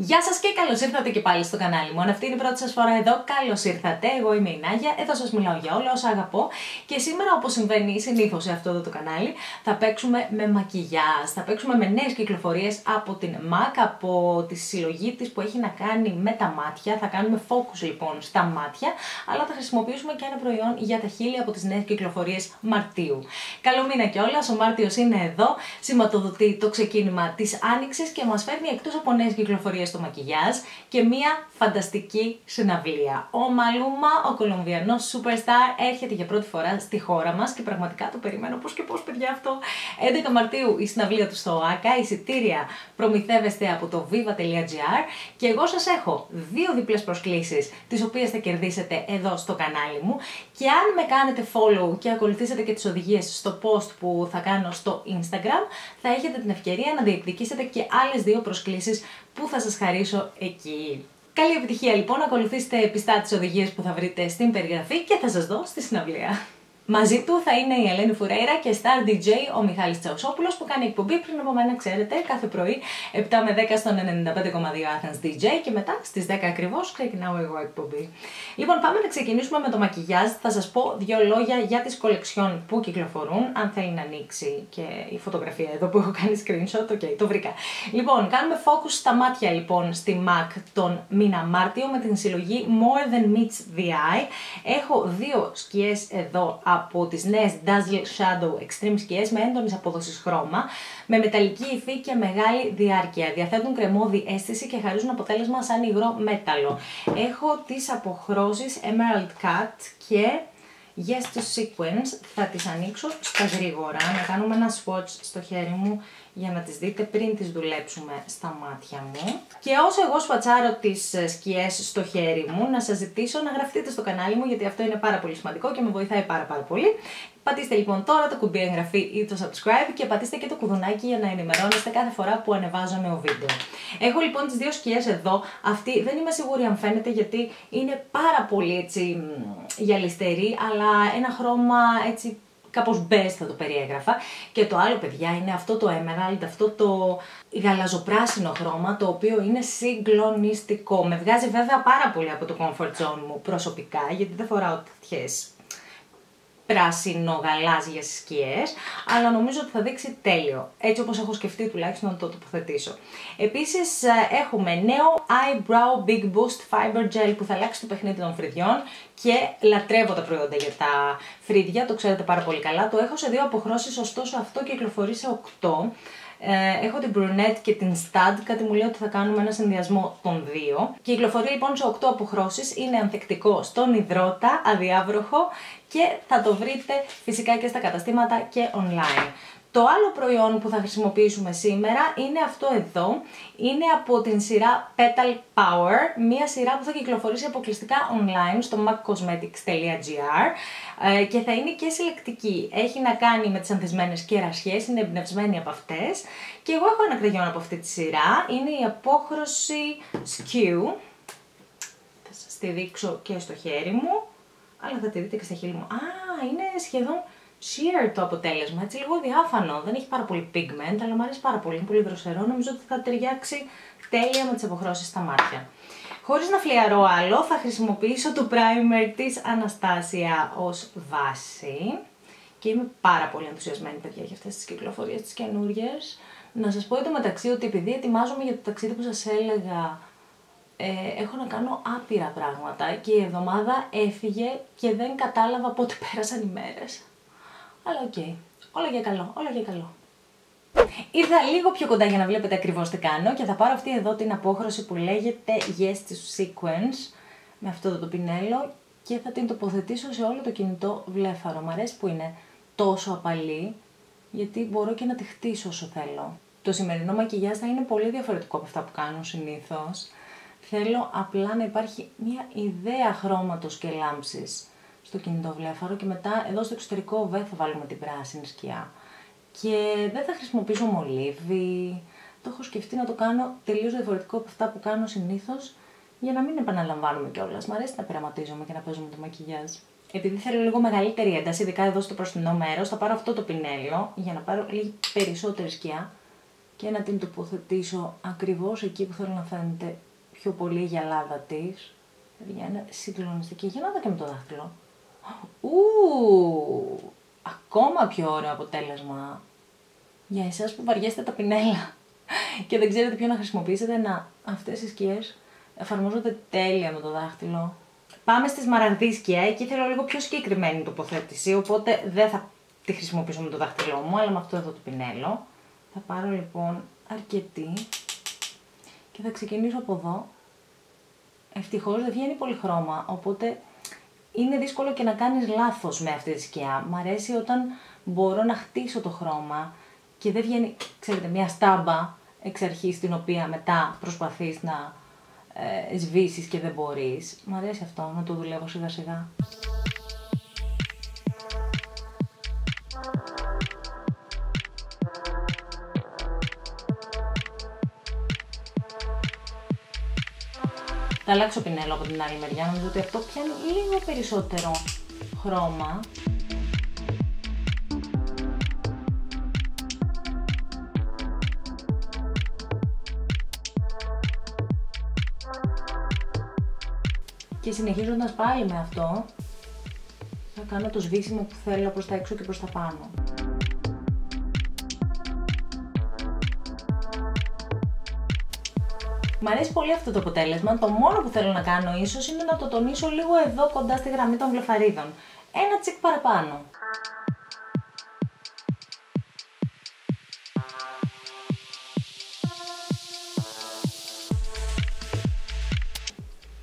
Γεια σας και καλώς ήρθατε και πάλι στο κανάλι μου. Αν αυτή είναι η πρώτη σας φορά εδώ, καλώς ήρθατε. Εγώ είμαι η Νάγια, εδώ σας μιλάω για όλα όσα αγαπώ και σήμερα, όπως συμβαίνει συνήθως σε αυτό εδώ το κανάλι, θα παίξουμε με μακιγιάζ. Θα παίξουμε με νέες κυκλοφορίες από την MAC, από τη συλλογή της που έχει να κάνει με τα μάτια. Θα κάνουμε focus λοιπόν στα μάτια, αλλά θα χρησιμοποιήσουμε και ένα προϊόν για τα χείλη από τις νέες κυκλοφορίες Μαρτίου. Καλό μήνα κιόλας, ο Μάρτιος είναι εδώ, σηματοδοτεί το ξεκίνημα της άνοιξης και μας φέρνει εκτός από νέες κυκλοφορίες στο μακιγιάζ και μία φανταστική συναυλία. Ο Μαλούμα, ο κολομβιανός superstar, έρχεται για πρώτη φορά στη χώρα μας και πραγματικά το περιμένω πώς και πώς, παιδιά, αυτό. 11 Μαρτίου η συναυλία του στο ΟΑΚΑ, εισιτήρια προμηθεύεστε από το viva.gr και εγώ σας έχω δύο διπλές προσκλήσεις, τις οποίες θα κερδίσετε εδώ στο κανάλι μου, και αν με κάνετε follow και ακολουθήσετε και τις οδηγίες στο post που θα κάνω στο Instagram, θα έχετε την ευκαιρία να διεκδικήσετε και άλλες δύο προσκλήσεις που θα σας χαρίσω εκεί. Καλή επιτυχία λοιπόν, ακολουθήστε πιστά τις οδηγίες που θα βρείτε στην περιγραφή και θα σας δω στη συναυλία. Μαζί του θα είναι η Ελένη Φουρέιρα και Star DJ ο Μιχάλης Τσαουσόπουλος, που κάνει εκπομπή πριν από μένα, ξέρετε, κάθε πρωί 7 με 10 στον 95,2 Athens DJ και μετά στις 10 ακριβώς ξεκινάω εγώ εκπομπή. Λοιπόν, πάμε να ξεκινήσουμε με το μακιγιάζ. Θα σας πω δύο λόγια για τις κολεξιόν που κυκλοφορούν, αν θέλει να ανοίξει και η φωτογραφία εδώ που έχω κάνει screenshot, ok, το βρήκα. Λοιπόν, κάνουμε focus στα μάτια λοιπόν στη MAC τον μήνα Μάρτιο με την συλλογή More Than Meets the Eye. Έχω δύο σκιές εδώ από τις νέες Dazzle Shadow Extreme σκιές με έντονης απόδοσης χρώμα, με μεταλλική υφή και μεγάλη διάρκεια. Διαθέτουν κρεμώδη αίσθηση και χαρίζουν αποτέλεσμα σαν υγρό μέταλλο. Έχω τις αποχρώσεις Emerald Cut και Yes to Sequence. Θα τις ανοίξω στα γρήγορα, να κάνουμε ένα swatch στο χέρι μου για να τις δείτε πριν τις δουλέψουμε στα μάτια μου. Και όσο εγώ σπατσάρω τις σκιές στο χέρι μου, να σας ζητήσω να γραφτείτε στο κανάλι μου, γιατί αυτό είναι πάρα πολύ σημαντικό και με βοηθάει πάρα πολύ. Πατήστε λοιπόν τώρα το κουμπί εγγραφή ή το subscribe και πατήστε και το κουδουνάκι για να ενημερώνεστε κάθε φορά που ανεβάζω νέο βίντεο. Έχω λοιπόν τις δύο σκιές εδώ. Αυτή δεν είμαι σίγουρη αν φαίνεται, γιατί είναι πάρα πολύ έτσι γυαλιστερή, αλλά ένα χρώμα έτσι κάπως μπες θα το περιέγραφα. Και το άλλο, παιδιά, είναι αυτό το emerald, αυτό το γαλαζοπράσινο χρώμα, το οποίο είναι συγκλονιστικό. Με βγάζει βέβαια πάρα πολύ από το comfort zone μου προσωπικά, γιατί δεν φοράω τέτοιες πράσινο-γαλάζιες σκιές, αλλά νομίζω ότι θα δείξει τέλειο, έτσι όπως έχω σκεφτεί τουλάχιστον να το τοποθετήσω. Επίσης έχουμε νέο Eyebrow Big Boost Fiber Gel που θα αλλάξει το παιχνίδι των φρυδιών, και λατρεύω τα προϊόντα για τα φρύδια, το ξέρετε πάρα πολύ καλά. Το έχω σε δύο αποχρώσεις, ωστόσο αυτό κυκλοφορεί σε 8. Έχω την brunette και την stud, κάτι μου λέει ότι θα κάνουμε ένα συνδυασμό των δύο. Κυκλοφορεί λοιπόν σε 8 αποχρώσεις, είναι ανθεκτικό στον υδρότα, αδιάβροχο, και θα το βρείτε φυσικά και στα καταστήματα και online. Το άλλο προϊόν που θα χρησιμοποιήσουμε σήμερα είναι αυτό εδώ. Είναι από την σειρά Petal Power, μια σειρά που θα κυκλοφορήσει αποκλειστικά online στο maccosmetics.gr και θα είναι και συλλεκτική. Έχει να κάνει με τις ανθισμένες κερασιές, είναι εμπνευσμένη από αυτές. Και εγώ έχω ένα κραγιόν από αυτή τη σειρά, είναι η απόχρωση Skew. Θα σας τη δείξω και στο χέρι μου, αλλά θα τη δείτε και στα χείλη μου. Α, είναι σχεδόν sheer το αποτέλεσμα, έτσι λίγο διάφανο, δεν έχει πάρα πολύ pigment, αλλά μου αρέσει πάρα πολύ, είναι πολύ δροσερό, νομίζω ότι θα ταιριάξει τέλεια με τις αποχρώσεις στα μάτια. Χωρίς να φλιαρώ άλλο, θα χρησιμοποιήσω το primer της Αναστάσια ως βάση και είμαι πάρα πολύ ενθουσιασμένη, παιδιά, για αυτές τις κυκλοφορίες τις καινούργιες. Να σας πω εντωμεταξύ ότι επειδή ετοιμάζομαι για το ταξίδι που σας έλεγα, έχω να κάνω άπειρα πράγματα και η εβδομάδα έφυγε και δεν κατάλαβα πότε πέρασαν οι μέρες. Αλλά οκ, όλα για καλό, όλα για καλό. Ήρθα λίγο πιο κοντά για να βλέπετε ακριβώς τι κάνω και θα πάρω αυτή εδώ την απόχρωση που λέγεται Yes to Sequence, με αυτό το πινέλο, και θα την τοποθετήσω σε όλο το κινητό βλέφαρο. Μ' αρέσει που είναι τόσο απαλή, γιατί μπορώ και να τη χτίσω όσο θέλω. Το σημερινό μακιγιάζ θα είναι πολύ διαφορετικό από αυτά που κάνω συνήθως. Θέλω απλά να υπάρχει μια ιδέα χρώματος και λάμψης στο κινητό βλέφαρο, και μετά εδώ στο εξωτερικό βέβαια θα βάλουμε την πράσινη σκιά. Και δεν θα χρησιμοποιήσω μολύβι, το έχω σκεφτεί να το κάνω τελείως διαφορετικό από αυτά που κάνω συνήθως, για να μην επαναλαμβάνουμε κιόλας. Μ' αρέσει να πειραματίζομαι και να παίζω με το μακιγιάζ. Επειδή θέλω λίγο μεγαλύτερη ένταση, ειδικά εδώ στο προστινό μέρος, θα πάρω αυτό το πινέλιο για να πάρω λίγη περισσότερη σκιά και να την τοποθετήσω ακριβώς εκεί που θέλω να φαίνεται πιο πολύ η γυαλάδα της. Δηλαδή είναι συγκλονιστική γυαλάδα και με το δάχτυλο. Ου, ακόμα πιο ωραίο αποτέλεσμα. Για εσάς που βαριέστε τα πινέλα και δεν ξέρετε ποιο να χρησιμοποιήσετε, να, αυτές οι σκιές εφαρμόζονται τέλεια με το δάχτυλο. Πάμε στη σμαραγδή σκιά, εκεί θέλω λίγο πιο συγκεκριμένη τοποθέτηση, οπότε δεν θα τη χρησιμοποιήσω με το δάχτυλό μου, αλλά με αυτό εδώ το πινέλο. Θα πάρω λοιπόν αρκετή και θα ξεκινήσω από εδώ. Ευτυχώς δεν βγαίνει πολύ χρώμα, οπότε είναι δύσκολο και να κάνεις λάθος με αυτή τη σκιά. Μ' αρέσει όταν μπορώ να χτίσω το χρώμα και δεν βγαίνει, ξέρετε, μια στάμπα εξ αρχής την οποία μετά προσπαθείς να σβήσεις και δεν μπορείς. Μ' αρέσει αυτό, να το δουλεύω σιγά σιγά. Θα αλλάξω πινέλο από την άλλη μεριά, νομίζω ότι αυτό πιάνει λίγο περισσότερο χρώμα. Και συνεχίζοντας πάλι με αυτό, θα κάνω το σβήσιμο που θέλω προς τα έξω και προς τα πάνω. Μ' αρέσει πολύ αυτό το αποτέλεσμα, το μόνο που θέλω να κάνω ίσως είναι να το τονίσω λίγο εδώ κοντά στη γραμμή των βλεφαρίδων. Ένα τσικ παραπάνω.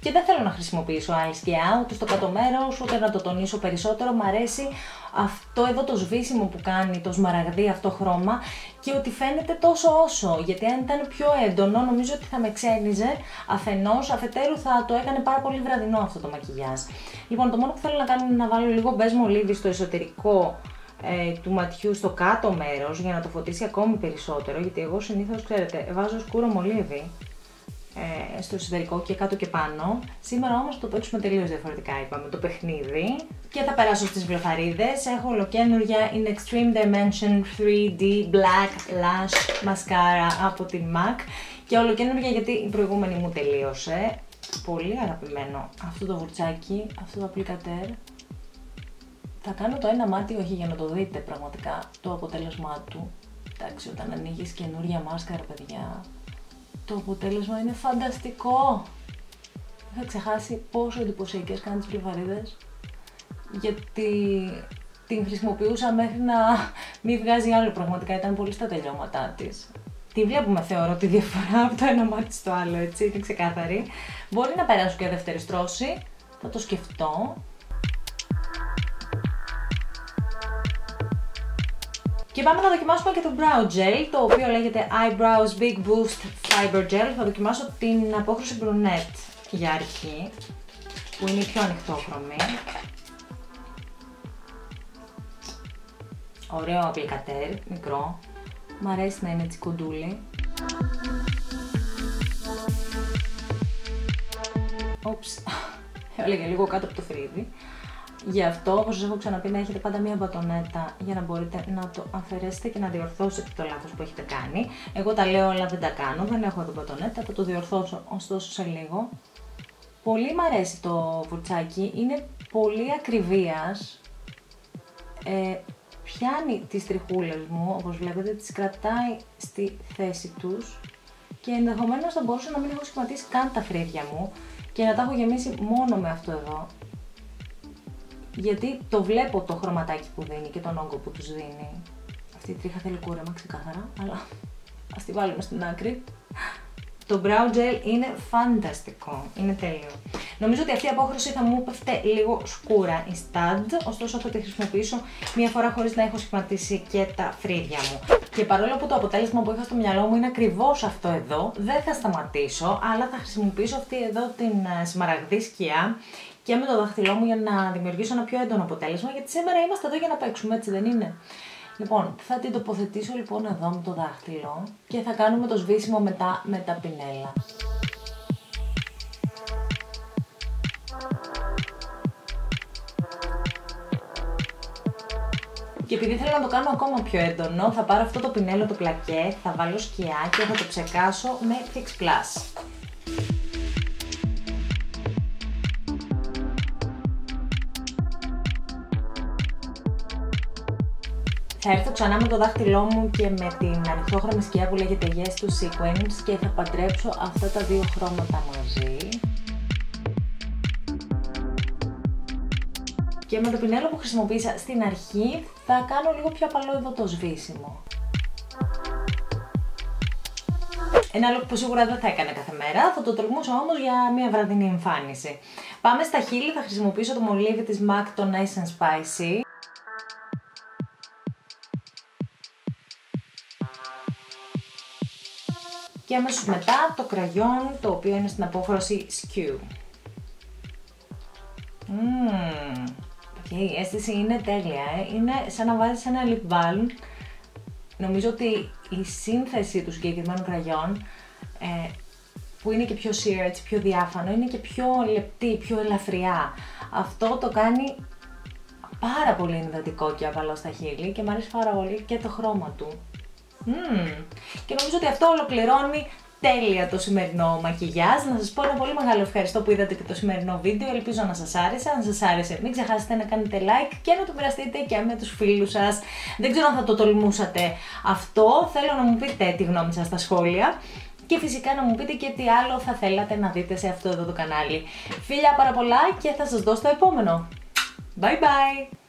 Και δεν θέλω να χρησιμοποιήσω άλλη σκιά, ούτε στο κάτω μέρος, ούτε να το τονίσω περισσότερο. Μ' αρέσει αυτό εδώ το σβήσιμο που κάνει το σμαραγδί αυτό χρώμα και ότι φαίνεται τόσο όσο, γιατί αν ήταν πιο έντονο νομίζω ότι θα με ξένιζε αφενός, αφετέρου θα το έκανε πάρα πολύ βραδινό αυτό το μακιγιάζ. Λοιπόν, το μόνο που θέλω να κάνω είναι να βάλω λίγο μπέσμο μολύβι στο εσωτερικό του ματιού, στο κάτω μέρος, για να το φωτίσει ακόμη περισσότερο, γιατί εγώ συνήθως, ξέρετε, βάζω σκούρο μολύβι στο εσωτερικό και κάτω και πάνω. Σήμερα όμως το παίξουμε τελείως διαφορετικά, είπαμε, το παιχνίδι. Και θα περάσω στις βλεφαρίδες. Έχω ολοκένουργια In Extreme Dimension 3D Black Lash Mascara από την MAC. Και ολοκένουργια γιατί η προηγούμενη μου τελείωσε. Πολύ αγαπημένο αυτό το βουρτσάκι, αυτό το applicateur. Θα κάνω το ένα μάτι, όχι για να το δείτε πραγματικά το αποτέλεσμά του. Εντάξει, όταν ανοίγεις καινούργια μάσκαρα, παιδιά, το αποτέλεσμα είναι φανταστικό! Είχα ξεχάσει πόσο εντυπωσιακές κάνουν τις βλεφαρίδες, γιατί την χρησιμοποιούσα μέχρι να μην βγάζει άλλο, πραγματικά ήταν πολύ στα τελειώματά της. Τη βλέπουμε, θεωρώ, τη διαφορά από το ένα μάτι στο άλλο, έτσι, είναι ξεκάθαρη. Μπορεί να περάσω και δεύτερη στρώση, θα το σκεφτώ. Και πάμε να δοκιμάσουμε και το brow gel, το οποίο λέγεται Eyebrow Big Boost Fiber Gel. Θα δοκιμάσω την απόχρωση brunette για αρχή, που είναι πιο ανοιχτόχρωμη. Ωραίο απλικατέρ, μικρό. Μ' αρέσει να είναι έτσι κοντούλη. Oops, έλεγε λίγο κάτω από το φρύδι. Γι' αυτό, όπως σας έχω ξαναπεί, να έχετε πάντα μία μπατονέτα για να μπορείτε να το αφαιρέσετε και να διορθώσετε το λάθος που έχετε κάνει. Εγώ τα λέω, αλλά δεν τα κάνω, δεν έχω εδώ μπατονέτα, θα το διορθώσω ωστόσο σε λίγο. Πολύ μ' αρέσει το βουρτσάκι, είναι πολύ ακριβίας. Πιάνει τις τριχούλες μου, όπως βλέπετε, τις κρατάει στη θέση τους και ενδεχομένως θα μπορούσα να μην έχω σχηματίσει καν τα φρύδια μου και να τα έχω γεμίσει μόνο με αυτό εδώ. Γιατί το βλέπω το χρωματάκι που δίνει και τον όγκο που τους δίνει. Αυτή η τρίχα θέλει κούρεμα ξεκάθαρα, αλλά ας τη βάλουμε στην άκρη. Το brow gel είναι φανταστικό, είναι τέλειο. Νομίζω ότι αυτή η απόχρωση θα μου πέφτε λίγο σκούρα, η stud, ωστόσο θα τη χρησιμοποιήσω μία φορά χωρίς να έχω σχηματίσει και τα φρύδια μου. Και παρόλο που το αποτέλεσμα που είχα στο μυαλό μου είναι ακριβώς αυτό εδώ, δεν θα σταματήσω, αλλά θα χρησιμοποιήσω αυτή εδώ την σμαραγδή σκιά και με το δάχτυλό μου για να δημιουργήσω ένα πιο έντονο αποτέλεσμα, γιατί σήμερα είμαστε εδώ για να παίξουμε, έτσι δεν είναι? Λοιπόν, θα την τοποθετήσω λοιπόν εδώ με το δάχτυλο και θα κάνουμε το σβήσιμο μετά με τα πινέλα. Και Και επειδή θέλω να το κάνω ακόμα πιο έντονο, θα πάρω αυτό το πινέλο το πλακέ, θα βάλω σκιά και θα το ψεκάσω με Fix Plus. Θα έρθω ξανά με το δάχτυλό μου και με την ανοιχτόχρωμη σκιά που λέγεται Yes to Sequence και θα παντρέψω αυτά τα δύο χρώματα μαζί. Και με το πινέλο που χρησιμοποίησα στην αρχή θα κάνω λίγο πιο απαλό εδώ το σβήσιμο. Ένα look που σίγουρα δεν θα έκανα κάθε μέρα, θα το τολμούσα όμως για μια βραδινή εμφάνιση. Πάμε στα χείλη, θα χρησιμοποιήσω το μολύβι της MAC, το Nice and Spicy. Και αμέσως μετά το κραγιόν, το οποίο είναι στην απόχρωση Skew. Η αίσθηση είναι τέλεια, είναι σαν να βάζεις ένα lip balm. Νομίζω ότι η σύνθεση του συγκεκριμένου κραγιόν, που είναι και πιο sheer, έτσι, πιο διάφανο, είναι και πιο λεπτή, πιο ελαφριά. Αυτό το κάνει πάρα πολύ ενδοτικό και απαλό στα χείλη και μου αρέσει πάρα πολύ και το χρώμα του. Και νομίζω ότι αυτό ολοκληρώνει τέλεια το σημερινό μακιγιάζ. Να σας πω ένα πολύ μεγάλο ευχαριστώ που είδατε και το σημερινό βίντεο. Ελπίζω να σας άρεσε. Αν σας άρεσε, μην ξεχάσετε να κάνετε like και να το μοιραστείτε και με τους φίλους σας. Δεν ξέρω αν θα το τολμούσατε αυτό. Θέλω να μου πείτε τη γνώμη σας στα σχόλια. Και φυσικά να μου πείτε και τι άλλο θα θέλατε να δείτε σε αυτό εδώ το κανάλι. Φιλιά πάρα πολλά και θα σας δω στο επόμενο. Bye bye!